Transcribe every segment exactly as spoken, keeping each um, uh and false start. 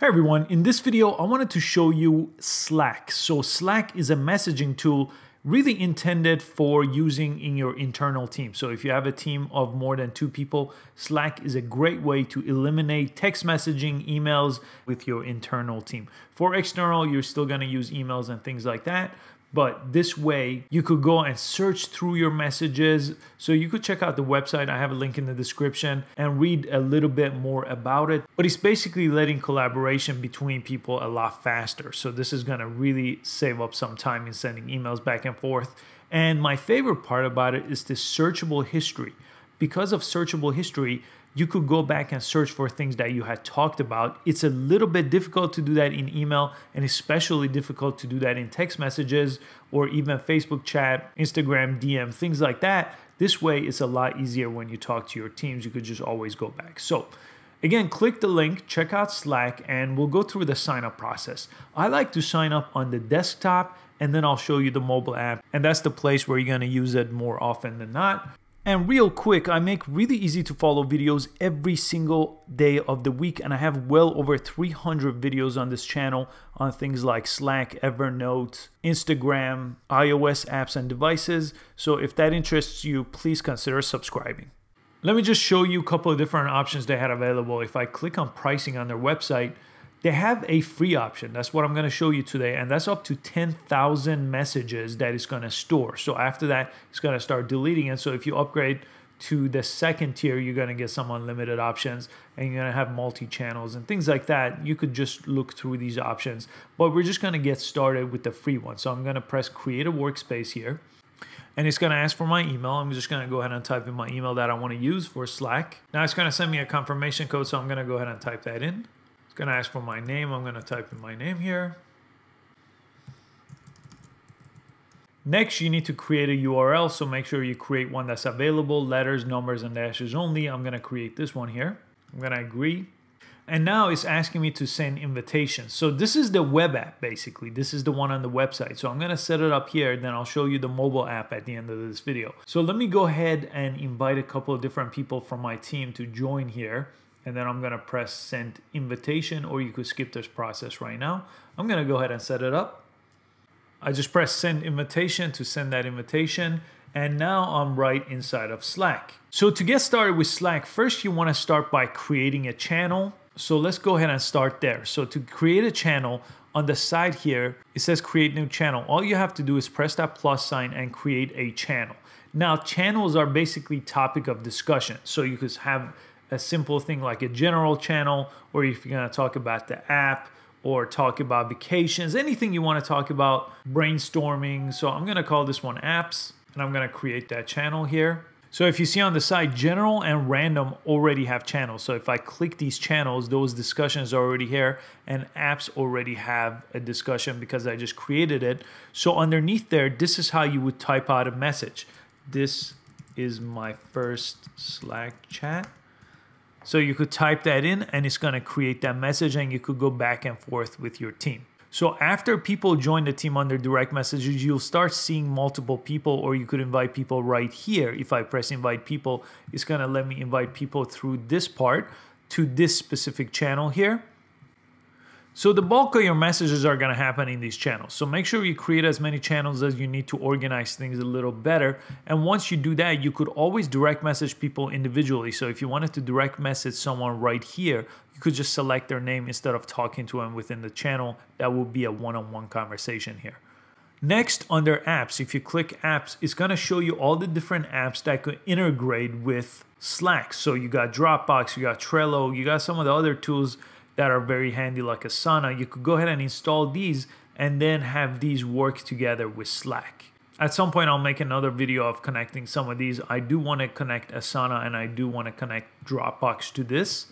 Hey everyone, in this video I wanted to show you Slack. So Slack is a messaging tool really intended for using in your internal team. So if you have a team of more than two people, Slack is a great way to eliminate text messaging, emails with your internal team. For external, you're still gonna use emails and things like that. But this way, you could go and search through your messages. So you could check out the website. I have a link in the description and read a little bit more about it. But it's basically letting collaboration between people a lot faster. So this is gonna really save up some time in sending emails back and forth. And my favorite part about it is the searchable history. Because of searchable history, you could go back and search for things that you had talked about. It's a little bit difficult to do that in email and especially difficult to do that in text messages or even Facebook chat, Instagram, D M, things like that. This way, it's a lot easier when you talk to your teams. You could just always go back. So again, click the link, check out Slack, and we'll go through the sign up process. I like to sign up on the desktop and then I'll show you the mobile app. And that's the place where you're gonna use it more often than not. And real quick, I make really easy to follow videos every single day of the week, and I have well over three hundred videos on this channel on things like Slack, Evernote, Instagram, iOS apps and devices. So if that interests you, please consider subscribing. Let me just show you a couple of different options they had available. If I click on pricing on their website, they have a free option. That's what I'm gonna show you today. And that's up to ten thousand messages that it's gonna store. So after that, it's gonna start deleting it. So if you upgrade to the second tier, you're gonna get some unlimited options and you're gonna have multi-channels and things like that. You could just look through these options, but we're just gonna get started with the free one. So I'm gonna press create a workspace here and it's gonna ask for my email. I'm just gonna go ahead and type in my email that I wanna use for Slack. Now it's gonna send me a confirmation code. So I'm gonna go ahead and type that in. It's gonna ask for my name. I'm gonna type in my name here. Next, you need to create a U R L. So make sure you create one that's available, letters, numbers, and dashes only. I'm gonna create this one here. I'm gonna agree. And now it's asking me to send invitations. So this is the web app, basically. This is the one on the website. So I'm gonna set it up here, then I'll show you the mobile app at the end of this video. So let me go ahead and invite a couple of different people from my team to join here. And then I'm gonna press send invitation, or you could skip this process right now. I'm gonna go ahead and set it up. I just press send invitation to send that invitation. And now I'm right inside of Slack. So to get started with Slack, first you wanna start by creating a channel. So let's go ahead and start there. So to create a channel, on the side here, it says create new channel. All you have to do is press that plus sign and create a channel. Now channels are basically topic of discussion. So you could have a simple thing like a general channel, or if you're gonna talk about the app or talk about vacations, anything you wanna talk about, brainstorming. So I'm gonna call this one apps, and I'm gonna create that channel here. So if you see on the side, general and random already have channels. So if I click these channels, those discussions are already here, and apps already have a discussion because I just created it. So underneath there, this is how you would type out a message. This is my first Slack chat. So you could type that in and it's gonna create that message, and you could go back and forth with your team. So after people join the team under direct messages, you'll start seeing multiple people, or you could invite people right here. If I press invite people, it's gonna let me invite people through this part to this specific channel here. So the bulk of your messages are gonna happen in these channels. So make sure you create as many channels as you need to organize things a little better. And once you do that, you could always direct message people individually. So if you wanted to direct message someone right here, you could just select their name instead of talking to them within the channel. That would be a one-on-one conversation here. Next, under apps, if you click apps, it's gonna show you all the different apps that could integrate with Slack. So you got Dropbox, you got Trello, you got some of the other tools that are very handy like Asana. You could go ahead and install these and then have these work together with Slack. At some point, I'll make another video of connecting some of these. I do wanna connect Asana and I do wanna connect Dropbox to this.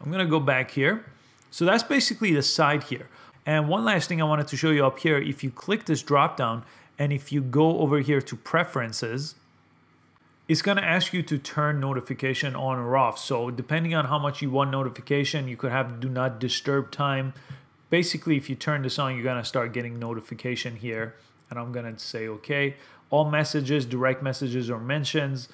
I'm gonna go back here. So that's basically the side here. And one last thing I wanted to show you up here, if you click this dropdown and if you go over here to preferences, it's gonna ask you to turn notification on or off. So depending on how much you want notification, you could have do not disturb time. Basically, if you turn this on, you're gonna start getting notification here. And I'm gonna say, okay, all messages, direct messages or mentions,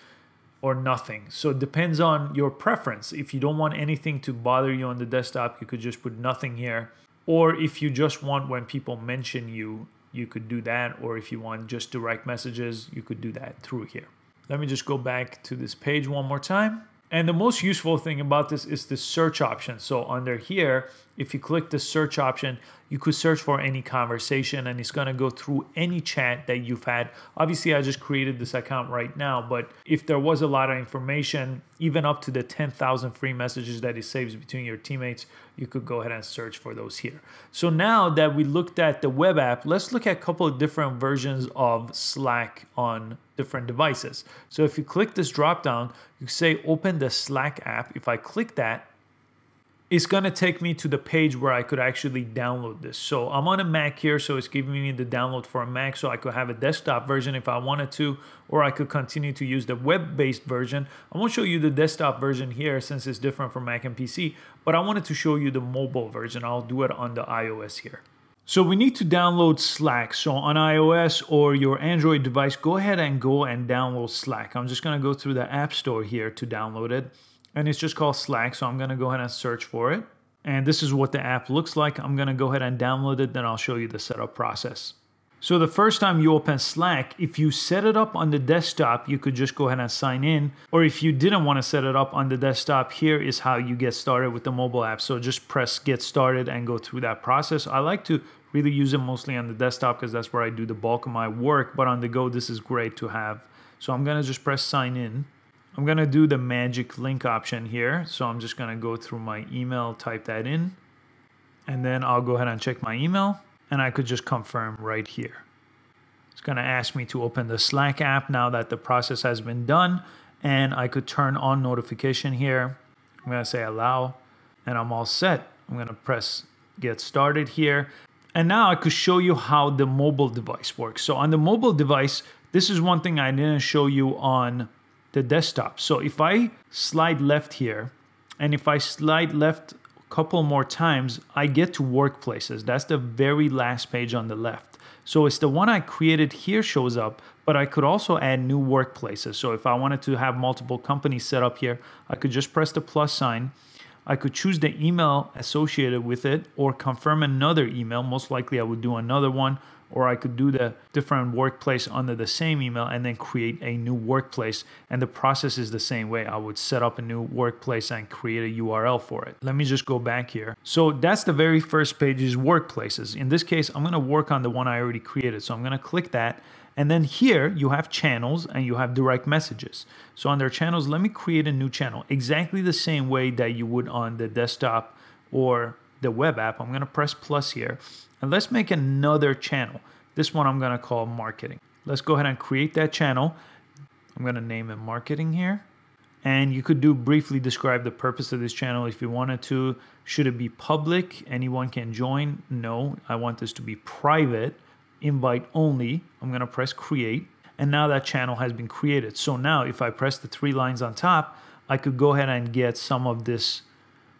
or nothing. So it depends on your preference. If you don't want anything to bother you on the desktop, you could just put nothing here. Or if you just want when people mention you, you could do that. Or if you want just direct messages, you could do that through here. Let me just go back to this page one more time. And the most useful thing about this is the search option. So under here, if you click the search option, you could search for any conversation and it's gonna go through any chat that you've had. Obviously, I just created this account right now, but if there was a lot of information, even up to the ten thousand free messages that it saves between your teammates, you could go ahead and search for those here. So now that we looked at the web app, let's look at a couple of different versions of Slack on different devices. So if you click this drop down, you say open the Slack app. If I click that, it's gonna take me to the page where I could actually download this. So I'm on a Mac here, so it's giving me the download for a Mac, so I could have a desktop version if I wanted to, or I could continue to use the web-based version. I won't show you the desktop version here since it's different from Mac and P C, but I wanted to show you the mobile version. I'll do it on the iOS here. So we need to download Slack. So on iOS or your Android device, go ahead and go and download Slack. I'm just gonna go through the App Store here to download it. And it's just called Slack, so I'm gonna go ahead and search for it. And this is what the app looks like. I'm gonna go ahead and download it, then I'll show you the setup process. So the first time you open Slack, if you set it up on the desktop, you could just go ahead and sign in. Or if you didn't want to set it up on the desktop, here is how you get started with the mobile app. So just press get started and go through that process. I like to really use it mostly on the desktop because that's where I do the bulk of my work, but on the go, this is great to have. So I'm gonna just press sign in. I'm gonna do the magic link option here. So I'm just gonna go through my email, type that in, and then I'll go ahead and check my email. And I could just confirm right here. It's gonna ask me to open the Slack app now that the process has been done, and I could turn on notification here. I'm gonna say allow, and I'm all set. I'm gonna press get started here. And now I could show you how the mobile device works. So on the mobile device, this is one thing I didn't show you on the desktop. So if I slide left here, and if I slide left couple more times, I get to workplaces. That's the very last page on the left. So it's the one I created here shows up, but I could also add new workplaces. So if I wanted to have multiple companies set up here, I could just press the plus sign. I could choose the email associated with it or confirm another email. Most likely I would do another one, or I could do the different workplace under the same email and then create a new workplace. And the process is the same way. I would set up a new workplace and create a U R L for it. Let me just go back here. So that's the very first page is workplaces. In this case, I'm gonna work on the one I already created. So I'm gonna click that. And then here you have channels and you have direct messages. So under channels, let me create a new channel exactly the same way that you would on the desktop or the web app. I'm gonna press plus here. And let's make another channel. This one I'm gonna call marketing. Let's go ahead and create that channel. I'm gonna name it marketing here. And you could do briefly describe the purpose of this channel if you wanted to. Should it be public? Anyone can join? No, I want this to be private, invite only. I'm gonna press create. And now that channel has been created. So now if I press the three lines on top, I could go ahead and get some of this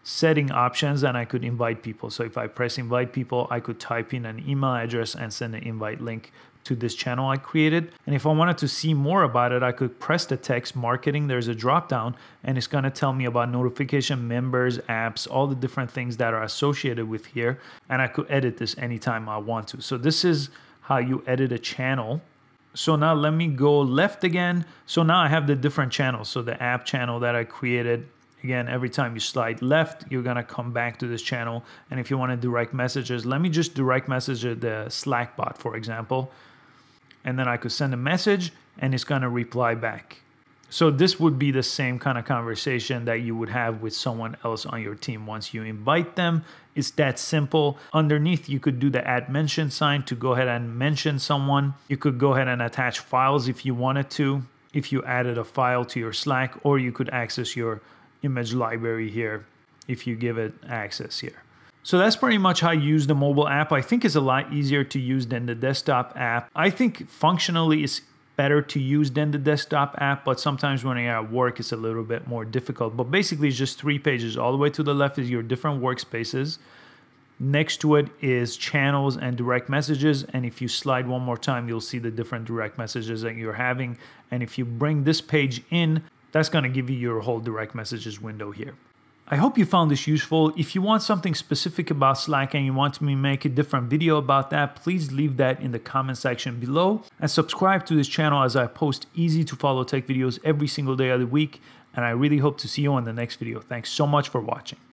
setting options and I could invite people. So if I press invite people, I could type in an email address and send an invite link to this channel I created. And if I wanted to see more about it, I could press the text marketing. There's a drop down and it's going to tell me about notification, members, apps, all the different things that are associated with here. And I could edit this anytime I want to. So this is how you edit a channel. So now let me go left again. So now I have the different channels. So the app channel that I created, again, every time you slide left, you're gonna come back to this channel. And if you wanna direct messages, let me just direct message the Slack bot, for example. And then I could send a message and it's gonna reply back. So this would be the same kind of conversation that you would have with someone else on your team. Once you invite them, it's that simple. Underneath, you could do the add mention sign to go ahead and mention someone. You could go ahead and attach files if you wanted to, if you added a file to your Slack, or you could access your image library here if you give it access here. So that's pretty much how you use the mobile app. I think it's a lot easier to use than the desktop app. I think functionally it's better to use than the desktop app, but sometimes when you're at work, it's a little bit more difficult. But basically it's just three pages. All the way to the left is your different workspaces. Next to it is channels and direct messages. And if you slide one more time, you'll see the different direct messages that you're having. And if you bring this page in, That's going to give you your whole direct messages window here. I hope you found this useful. If you want something specific about Slack and you want me to make a different video about that, please leave that in the comment section below, and subscribe to this channel as I post easy to follow tech videos every single day of the week. And I really hope to see you on the next video. Thanks so much for watching.